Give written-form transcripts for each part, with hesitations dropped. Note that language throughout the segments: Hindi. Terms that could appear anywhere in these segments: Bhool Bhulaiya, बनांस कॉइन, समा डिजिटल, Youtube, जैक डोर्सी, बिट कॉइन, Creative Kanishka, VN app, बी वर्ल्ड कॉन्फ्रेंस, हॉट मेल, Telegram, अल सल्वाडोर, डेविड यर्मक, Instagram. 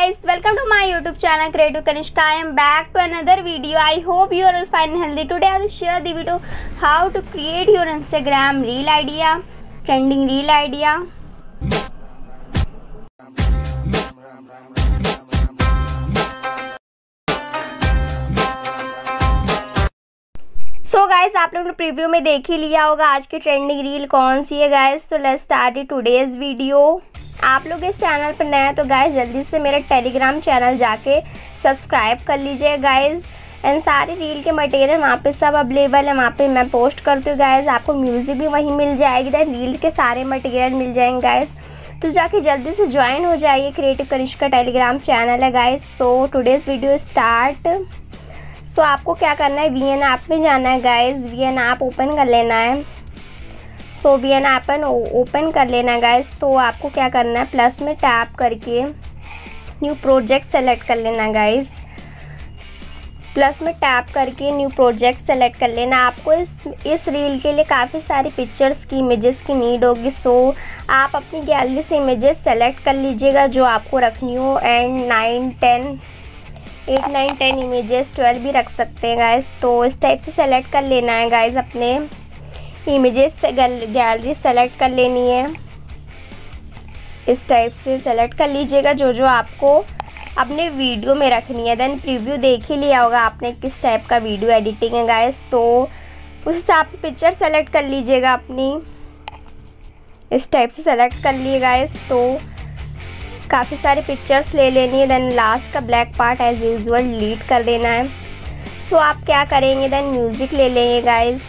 guys, welcome to my YouTube channel Creative Kanishka. I am back to another video. I hope you are all fine and healthy. Today I will share the video how to create your Instagram reel idea, trending reel idea. So guys आप लोगों ने प्रीव्यू में देख ही लिया होगा आज की ट्रेंडिंग रील कौन सी है गाइस. तो let's start it today's video. आप लोग इस चैनल पर नए हैं तो गाइस जल्दी से मेरा टेलीग्राम चैनल जाके सब्सक्राइब कर लीजिए गाइस. एंड सारी रील के मटेरियल वहाँ पे सब अवेलेबल है, वहाँ पे मैं पोस्ट करती हूँ गाइस. आपको म्यूज़िक भी वहीं मिल जाएगी, दैन रील के सारे मटेरियल मिल जाएंगे गाइस. तो जाके जल्दी से ज्वाइन हो जाइए. क्रिएटिव कनिष्का का टेलीग्राम चैनल है guys. So today's video start. So आपको क्या करना है, VN ऐप में जाना है गाइस. VN ऐप ओपन कर लेना है. सो VN ऐप ओपन कर लेना है गाइस. तो आपको क्या करना है, प्लस में टैप करके न्यू प्रोजेक्ट सेलेक्ट कर लेना है गाइस. प्लस में टैप करके न्यू प्रोजेक्ट सेलेक्ट कर लेना. आपको इस रील के लिए काफ़ी सारी पिक्चर्स की इमेजेस की नीड होगी. सो आप अपनी गैलरी से इमेजेस सेलेक्ट कर लीजिएगा जो आपको रखनी हो. एंड 8, 9, 10 इमेजेस 12 भी रख सकते हैं गाइस. तो इस टाइप से सेलेक्ट कर लेना है गाइस. अपने इमेजेस से गैलरी सेलेक्ट कर लेनी है. इस टाइप से सेलेक्ट कर लीजिएगा जो जो आपको अपने वीडियो में रखनी है. देन प्रीव्यू देख ही लिया होगा आपने किस टाइप का वीडियो एडिटिंग है गाइस. तो उस हिसाब से पिक्चर सेलेक्ट कर लीजिएगा अपनी. इस टाइप से सेलेक्ट कर लिए गाइस. तो काफ़ी सारे पिक्चर्स ले लेनी है. दैन लास्ट का black part as usual delete कर देना है. सो आप क्या करेंगे, दैन म्यूज़िक ले लेंगे गाइस.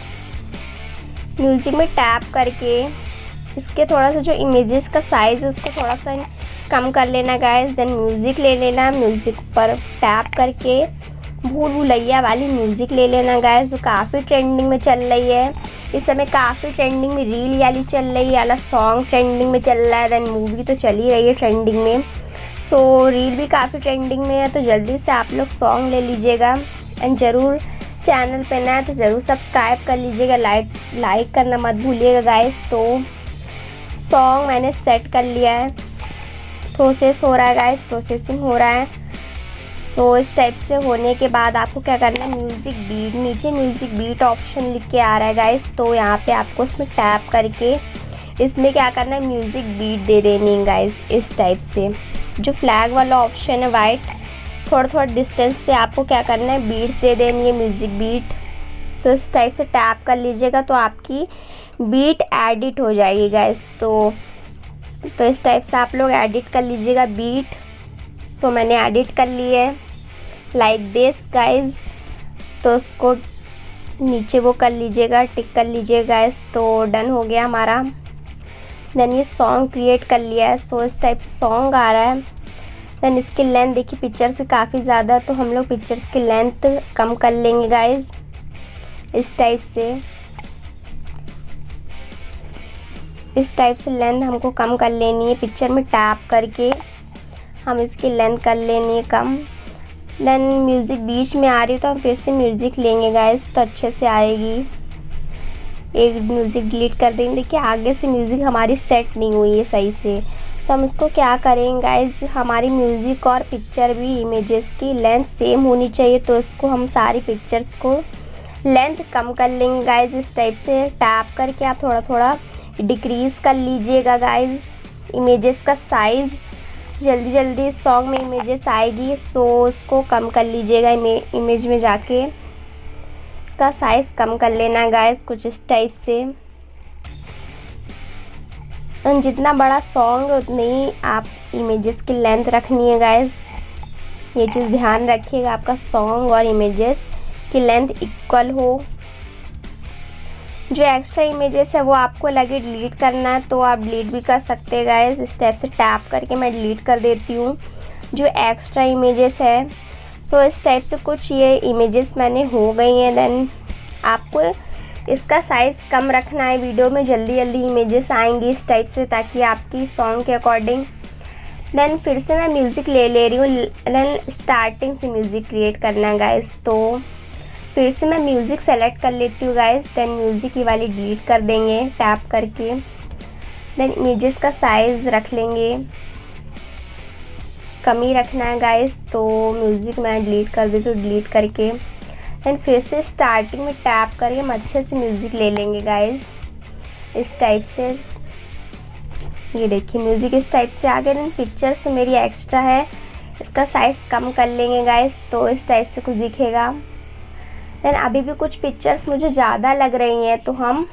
म्यूज़िक में टैप करके इसके थोड़ा सा जो इमेजेस का साइज़ है उसको थोड़ा सा कम कर लेना गाइस. दैन म्यूज़िक ले लेना. म्यूज़िक पर टैप करके भूल भुलैया वाली म्यूज़िक ले लेना गाइस जो काफ़ी ट्रेंडिंग में चल रही है इस समय. काफ़ी ट्रेंडिंग में रील वाली चल रही है, वाला सॉन्ग ट्रेंडिंग में चल रहा है. दैन मूवी तो चल ही रही है ट्रेंडिंग में. सो रील भी काफ़ी ट्रेंडिंग में है. तो जल्दी से आप लोग सॉन्ग ले लीजिएगा. एंड ज़रूर चैनल पे नया है तो ज़रूर सब्सक्राइब कर लीजिएगा. लाइक करना मत भूलिएगा गाइस. तो सॉन्ग मैंने सेट कर लिया है. प्रोसेस हो रहा है गाइस, प्रोसेसिंग हो रहा है. सो इस टाइप से होने के बाद आपको क्या करना है, म्यूज़िक बीट नीचे म्यूज़िक बीट ऑप्शन लिख के आ रहा है गाइस. तो यहाँ पे आपको इसमें टैप करके इसमें क्या करना है, म्यूज़िक बीट दे देनी है गाइस. इस टाइप से जो फ्लैग वाला ऑप्शन है वाइट, थोड़ा थोड़ा डिस्टेंस पे आपको क्या करना है, बीट्स दे देनी है म्यूज़िक बीट. तो इस टाइप से टैप कर लीजिएगा तो आपकी बीट एडिट हो जाएगी गाइस. तो इस टाइप से आप लोग एडिट कर लीजिएगा बीट. तो मैंने एडिट कर ली है लाइक दिस गाइस. तो उसको नीचे वो कर लीजिएगा, टिक कर लीजिएगा गाइस. तो डन हो गया हमारा. देन ये सॉन्ग क्रिएट कर लिया है. सो इस टाइप से सॉन्ग आ रहा है. देन इसकी लेंथ देखिए पिक्चर से काफ़ी ज़्यादा, तो हम लोग पिक्चर्स की लेंथ कम कर लेंगे गाइस. इस टाइप से लेंथ हमको कम कर लेनी है. पिक्चर में टैप करके हम इसकी लेंथ कर लेनी है कम. देन म्यूज़िक बीच में आ रही है तो हम फिर से म्यूज़िक लेंगे गाइस. तो अच्छे से आएगी. एक म्यूज़िक डिलीट कर देंगे. देखिए आगे से म्यूज़िक हमारी सेट नहीं हुई है सही से. तो हम इसको क्या करेंगे गाइस, हमारी म्यूज़िक और पिक्चर भी इमेजेस की लेंथ सेम होनी चाहिए. तो इसको हम सारी पिक्चर्स को लेंथ कम कर लेंगे गाइस. इस टाइप से टैप करके आप थोड़ा थोड़ा डिक्रीज़ कर लीजिएगा गाइस इमेजेस का साइज़. जल्दी जल्दी इस सॉन्ग में इमेजेस आएगी. सो उसको कम कर लीजिएगा. इमेज में जाके इसका साइज़ कम कर लेना गाइस कुछ इस टाइप से. जितना बड़ा सॉन्ग उतनी ही आप इमेजेस की लेंथ रखनी है गाइस. ये चीज़ ध्यान रखिएगा, आपका सॉन्ग और इमेजेस की लेंथ इक्वल हो. जो एक्स्ट्रा इमेजेस है वो आपको लगे डिलीट करना है तो आप डिलीट भी कर सकते हैं गाइस. इस टाइप से टैप करके मैं डिलीट कर देती हूँ जो एक्स्ट्रा इमेजेस है. सो इस टाइप से कुछ ये इमेजेस मैंने हो गई हैं. देन आपको इसका साइज़ कम रखना है वीडियो में. जल्दी जल्दी इमेजेस आएंगी इस टाइप से ताकि आपकी सॉन्ग के अकॉर्डिंग. देन फिर से मैं म्यूज़िक ले रही हूँ. देन स्टार्टिंग से म्यूज़िक क्रिएट करना है गाइस. तो फिर से मैं म्यूज़िक सेलेक्ट कर लेती हूँ गाइस. देन म्यूज़िक ही वाली डिलीट कर देंगे टैप करके. देन इमेजेस का साइज़ रख लेंगे. कम ही रखना है गाइस। तो म्यूज़िक मैं डिलीट कर दी, तो डिलीट करके एंड फिर से स्टार्टिंग में टैप करके हम अच्छे से म्यूज़िक ले लेंगे गाइस। इस टाइप से ये देखिए म्यूज़िक इस टाइप से आ गया। देन पिक्चर्स मेरी एक्स्ट्रा है, इसका साइज़ कम कर लेंगे गाइस, तो इस टाइप से कुछ दिखेगा। देन अभी भी कुछ पिक्चर्स मुझे ज़्यादा लग रही हैं, तो हम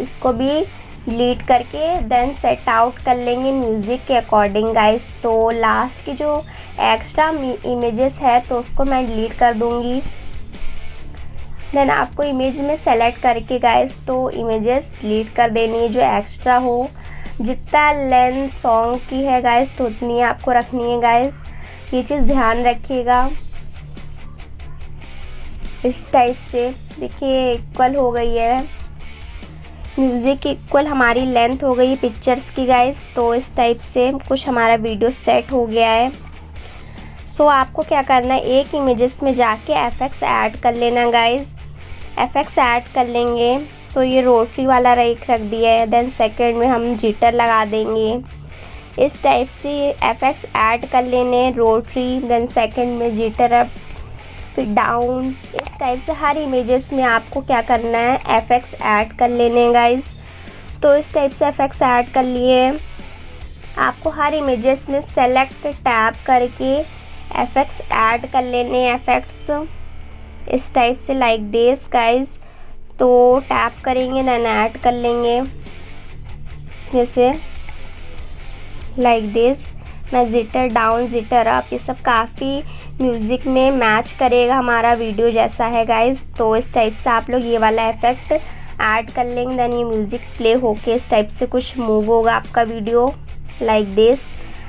इसको भी डिलीट करके देन सेट आउट कर लेंगे म्यूज़िक के अकॉर्डिंग गाइस। तो लास्ट की जो एक्स्ट्रा इमेजेस है तो उसको मैं डिलीट कर दूँगी। देन आपको इमेज में सेलेक्ट करके गाइस तो इमेजेस डिलीट कर देनी है जो एक्स्ट्रा हो। जितना लेंथ सॉन्ग की है गाइस तो उतनी आपको रखनी है गाइस, ये चीज़ ध्यान रखिएगा। इस टाइप से देखिए इक्वल हो गई है, म्यूज़िक की इक्वल हमारी लेंथ हो गई पिक्चर्स की गाइस। तो इस टाइप से कुछ हमारा वीडियो सेट हो गया है। सो आपको क्या करना है, एक इमेजेस में जाके एफेक्ट्स ऐड कर लेना गाइस। एफेक्ट्स ऐड कर लेंगे, सो ये रोटरी वाला रख दिया है। देन सेकंड में हम जिटर लगा देंगे। इस टाइप से एफेक्ट्स ऐड कर लेने, रोटरी देन सेकंड में जिटर अप फिर डाउन। इस टाइप से हर इमेजेस में आपको क्या करना है, एफेक्ट्स ऐड कर लेने हैं गाइज़। तो इस टाइप से एफेक्ट्स ऐड कर लिए, आपको हर इमेजेस में सेलेक्ट टैप करके एफेक्ट्स ऐड कर लेने एफेक्ट्स इस टाइप से लाइक दिस गाइज़। तो टैप करेंगे देन ऐड कर लेंगे इसमें से लाइक दिस। मैं जिटर डाउन जिटर अप ये सब काफ़ी म्यूज़िक में मैच करेगा हमारा वीडियो जैसा है गाइस। तो इस टाइप से आप लोग ये वाला इफेक्ट ऐड कर लेंगे। देन ये म्यूज़िक प्ले होके इस टाइप से कुछ मूव होगा आपका वीडियो लाइक दिस।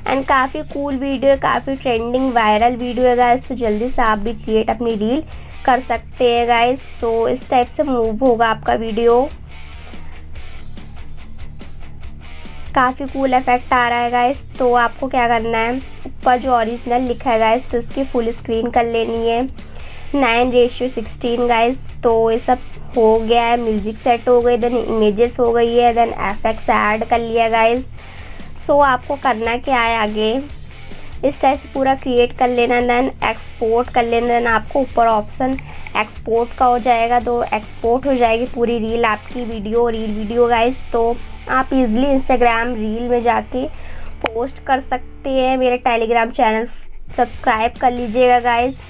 एंड काफ़ी कूल वीडियो है, काफ़ी ट्रेंडिंग वायरल वीडियो है गाइस। तो जल्दी से आप भी क्रिएट अपनी रील कर सकते हैं गाइस। तो इस टाइप से मूव होगा आपका वीडियो, काफ़ी कूल इफेक्ट आ रहा है गाइस। तो आपको क्या करना है, ऊपर जो ओरिजिनल लिखा है गाइस तो इसकी फुल स्क्रीन कर लेनी है 9:16 गाइस। तो ये सब हो गया है, म्यूज़िक सेट हो गई, देन इमेजेस हो गई है, देन एफेक्ट्स ऐड कर लिया गाइस। सो आपको करना क्या है आगे, इस टाइप से पूरा क्रिएट कर लेना देन एक्सपोर्ट कर लेना। देन आपको ऊपर ऑप्शन एक्सपोर्ट का हो जाएगा, तो एक्सपोर्ट हो जाएगी पूरी रील आपकी वीडियो रील वीडियो गाइस। तो आप इज़िली इंस्टाग्राम रील में जाके पोस्ट कर सकते हैं। मेरा टेलीग्राम चैनल सब्सक्राइब कर लीजिएगा गाइस,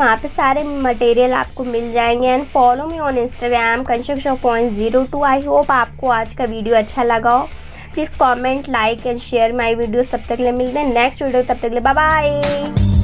वहाँ पे सारे मटेरियल आपको मिल जाएंगे। And follow me on Instagram kanishka.0 I hope आपको आज का वीडियो अच्छा लगा हो। Please comment like and share my video. तब तक के लिए मिलते हैं नेक्स्ट वीडियो, तब तक के लिए बाय बाय।